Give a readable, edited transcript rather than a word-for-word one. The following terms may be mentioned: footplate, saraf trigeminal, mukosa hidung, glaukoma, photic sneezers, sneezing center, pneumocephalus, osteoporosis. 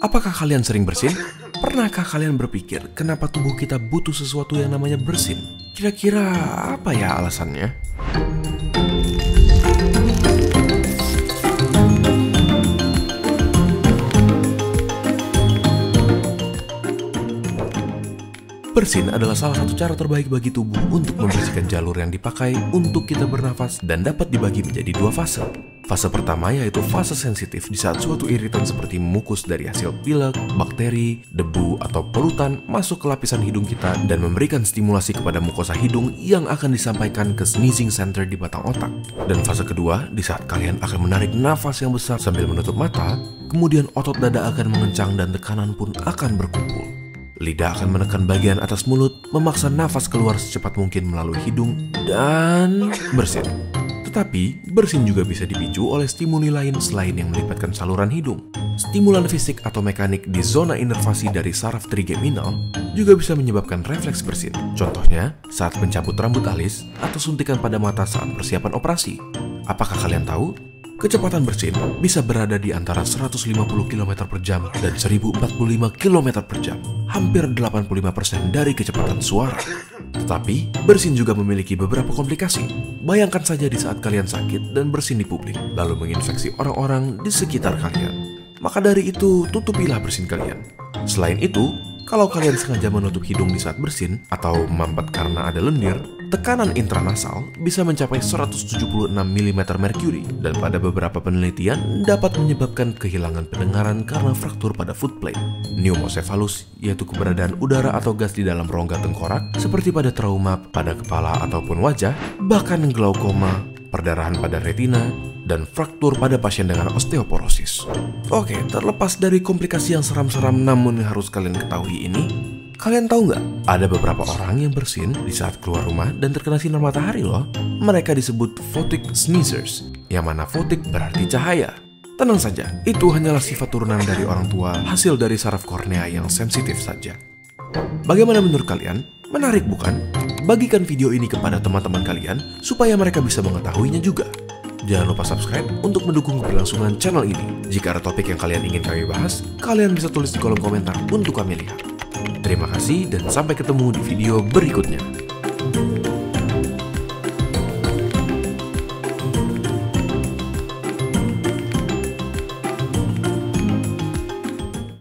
Apakah kalian sering bersin? Pernahkah kalian berpikir kenapa tubuh kita butuh sesuatu yang namanya bersin? Kira-kira apa ya alasannya? Bersin adalah salah satu cara terbaik bagi tubuh untuk membersihkan jalur yang dipakai untuk kita bernafas dan dapat dibagi menjadi dua fase. Fase pertama yaitu fase sensitif di saat suatu iritan seperti mukus dari hasil pilek, bakteri, debu, atau polutan masuk ke lapisan hidung kita dan memberikan stimulasi kepada mukosa hidung yang akan disampaikan ke sneezing center di batang otak. Dan fase kedua di saat kalian akan menarik nafas yang besar sambil menutup mata, kemudian otot dada akan mengencang dan tekanan pun akan berkumpul. Lidah akan menekan bagian atas mulut, memaksa nafas keluar secepat mungkin melalui hidung, dan bersin. Tetapi, bersin juga bisa dipicu oleh stimuli lain selain yang melibatkan saluran hidung. Stimulan fisik atau mekanik di zona inervasi dari saraf trigeminal juga bisa menyebabkan refleks bersin. Contohnya, saat mencabut rambut alis atau suntikan pada mata saat persiapan operasi. Apakah kalian tahu? Kecepatan bersin bisa berada di antara 150 km per jam dan 1045 km per jam, hampir 85% dari kecepatan suara. Tetapi, bersin juga memiliki beberapa komplikasi. Bayangkan saja di saat kalian sakit dan bersin di publik, lalu menginfeksi orang-orang di sekitar kalian. Maka dari itu, tutupilah bersin kalian. Selain itu, kalau kalian sengaja menutup hidung di saat bersin atau mampet karena ada lendir, tekanan intranasal bisa mencapai 176 mm merkuri dan pada beberapa penelitian dapat menyebabkan kehilangan pendengaran karena fraktur pada footplate. Pneumocephalus yaitu keberadaan udara atau gas di dalam rongga tengkorak seperti pada trauma pada kepala ataupun wajah, bahkan glaukoma, perdarahan pada retina, dan fraktur pada pasien dengan osteoporosis. Oke, terlepas dari komplikasi yang seram-seram namun harus kalian ketahui ini, kalian tahu nggak, ada beberapa orang yang bersin di saat keluar rumah dan terkena sinar matahari loh. Mereka disebut photic sneezers, yang mana photic berarti cahaya. Tenang saja, itu hanyalah sifat turunan dari orang tua, hasil dari saraf kornea yang sensitif saja. Bagaimana menurut kalian? Menarik bukan? Bagikan video ini kepada teman-teman kalian, supaya mereka bisa mengetahuinya juga. Jangan lupa subscribe untuk mendukung keberlangsungan channel ini. Jika ada topik yang kalian ingin kami bahas, kalian bisa tulis di kolom komentar untuk kami lihat. Terima kasih dan sampai ketemu di video berikutnya.